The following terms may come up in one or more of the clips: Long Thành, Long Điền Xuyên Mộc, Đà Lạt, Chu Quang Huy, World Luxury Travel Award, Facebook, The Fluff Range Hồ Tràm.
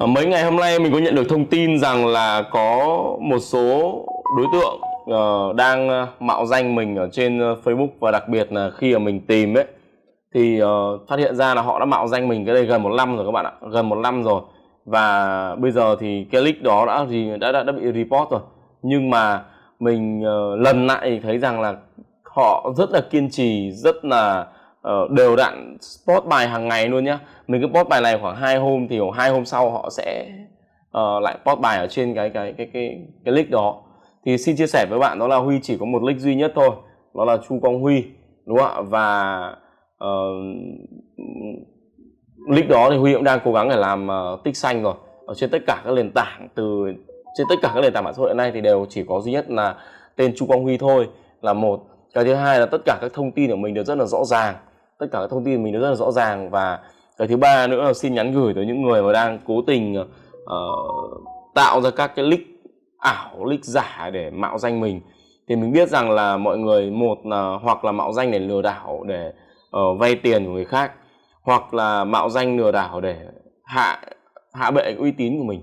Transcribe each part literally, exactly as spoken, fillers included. Mấy ngày hôm nay mình có nhận được thông tin rằng là có một số đối tượng uh, đang mạo danh mình ở trên Facebook, và đặc biệt là khi mà mình tìm ấy thì uh, phát hiện ra là họ đã mạo danh mình cái đây gần một năm rồi các bạn ạ, gần một năm rồi. Và bây giờ thì cái link đó đã gì đã, đã đã bị report rồi, nhưng mà mình uh, lần lại thấy rằng là họ rất là kiên trì, rất là uh, đều đặn post bài hàng ngày luôn nhá. Mình cứ post bài này khoảng hai hôm thì khoảng hai hôm sau họ sẽ uh, lại post bài ở trên cái cái cái cái cái link đó. Thì xin chia sẻ với bạn đó là Huy chỉ có một link duy nhất thôi, đó là Chu Quang Huy, đúng không ạ? Và uh, link đó thì Huy cũng đang cố gắng để làm uh, tích xanh rồi ở trên tất cả các nền tảng, từ trên tất cả các nền tảng mạng xã hội hiện nay thì đều chỉ có duy nhất là tên Chu Quang Huy thôi, là một. Cái thứ hai là tất cả các thông tin của mình đều rất là rõ ràng, tất cả các thông tin của mình đều rất là rõ ràng. Và cái thứ ba nữa là xin nhắn gửi tới những người mà đang cố tình uh, tạo ra các cái link ảo, link giả để mạo danh mình. Thì mình biết rằng là mọi người, một là hoặc là mạo danh để lừa đảo, để uh, vay tiền của người khác, hoặc là mạo danh lừa đảo để hạ hạ bệ uy tín của mình.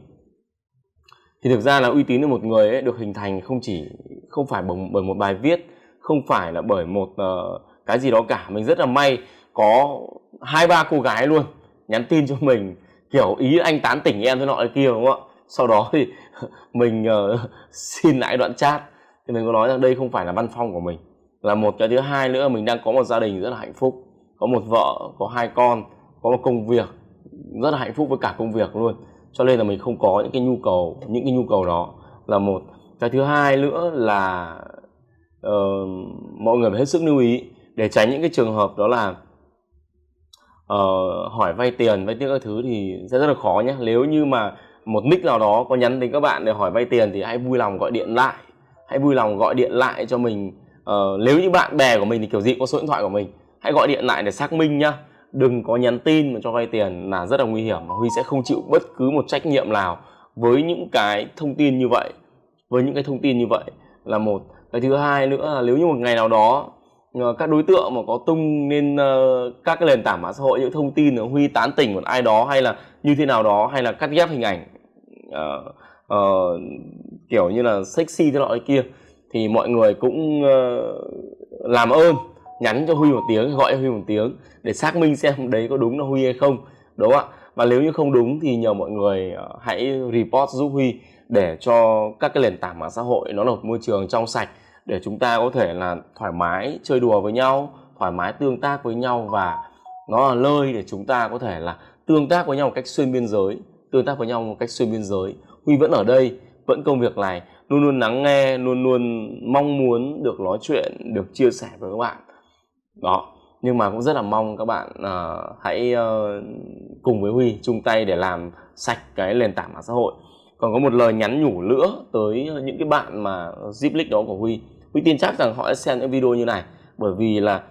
Thì thực ra là uy tín của một người ấy được hình thành không chỉ không phải bởi một bài viết, không phải là bởi một uh, cái gì đó cả. Mình rất là may có hai ba cô gái luôn nhắn tin cho mình kiểu ý anh tán tỉnh em thế nọ kia, đúng không ạ? Sau đó thì mình uh, xin lại đoạn chat, thì mình có nói rằng đây không phải là văn phong của mình, là một. Cái thứ hai nữa, mình đang có một gia đình rất là hạnh phúc, có một vợ, có hai con, có một công việc rất là hạnh phúc với cả công việc luôn, cho nên là mình không có những cái nhu cầu những cái nhu cầu đó, là một. Cái thứ hai nữa là Uh, mọi người phải hết sức lưu ý để tránh những cái trường hợp đó là uh, hỏi vay tiền, vay tiền các thứ thì sẽ rất là khó nhé. Nếu như mà một nick nào đó có nhắn đến các bạn để hỏi vay tiền thì hãy vui lòng gọi điện lại, hãy vui lòng gọi điện lại cho mình. Uh, nếu như bạn bè của mình thì kiểu gì có số điện thoại của mình, hãy gọi điện lại để xác minh nhá. Đừng có nhắn tin mà cho vay tiền là rất là nguy hiểm, mà Huy sẽ không chịu bất cứ một trách nhiệm nào với những cái thông tin như vậy, với những cái thông tin như vậy là một. Cái thứ hai nữa là nếu như một ngày nào đó các đối tượng mà có tung lên các cái nền tảng mạng xã hội những thông tin là Huy tán tỉnh một ai đó, hay là như thế nào đó, hay là cắt ghép hình ảnh uh, uh, kiểu như là sexy thế loại kia, thì mọi người cũng uh, làm ơn nhắn cho Huy một tiếng, gọi Huy một tiếng để xác minh xem đấy có đúng là Huy hay không, đúng không ạ? Và nếu như không đúng thì nhờ mọi người hãy report giúp Huy, để cho các cái nền tảng mạng xã hội nó là một môi trường trong sạch, để chúng ta có thể là thoải mái chơi đùa với nhau, thoải mái tương tác với nhau, và nó là nơi để chúng ta có thể là tương tác với nhau một cách xuyên biên giới, tương tác với nhau một cách xuyên biên giới. Huy vẫn ở đây, vẫn công việc này, luôn luôn lắng nghe, luôn luôn mong muốn được nói chuyện, được chia sẻ với các bạn. Đó, nhưng mà cũng rất là mong các bạn uh, hãy uh, cùng với Huy chung tay để làm sạch cái nền tảng mạng xã hội. Còn có một lời nhắn nhủ nữa tới những cái bạn mà zip link đó của Huy. Huy tin chắc rằng họ sẽ xem những video như này, bởi vì là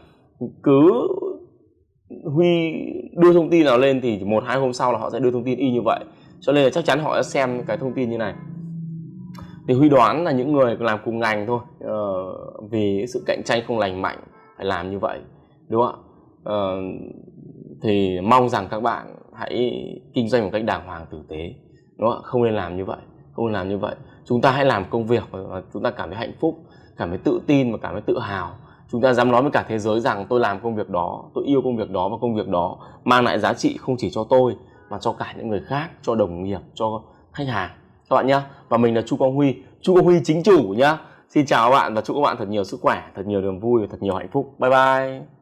cứ Huy đưa thông tin nào lên thì một hai hôm sau là họ sẽ đưa thông tin y như vậy, cho nên là chắc chắn họ sẽ xem cái thông tin như này. Thì Huy đoán là những người làm cùng ngành thôi, ờ, vì sự cạnh tranh không lành mạnh phải làm như vậy, đúng không ạ? Ờ, thì mong rằng các bạn hãy kinh doanh một cách đàng hoàng, tử tế. Đó, không nên làm như vậy, không nên làm như vậy. Chúng ta hãy làm công việc mà chúng ta cảm thấy hạnh phúc, cảm thấy tự tin và cảm thấy tự hào. Chúng ta dám nói với cả thế giới rằng tôi làm công việc đó, tôi yêu công việc đó, và công việc đó mang lại giá trị không chỉ cho tôi mà cho cả những người khác, cho đồng nghiệp, cho khách hàng. Các bạn nhá. Và mình là Chu Quang Huy, Chu Quang Huy chính chủ nhá. Xin chào các bạn và chúc các bạn thật nhiều sức khỏe, thật nhiều niềm vui và thật nhiều hạnh phúc. Bye bye.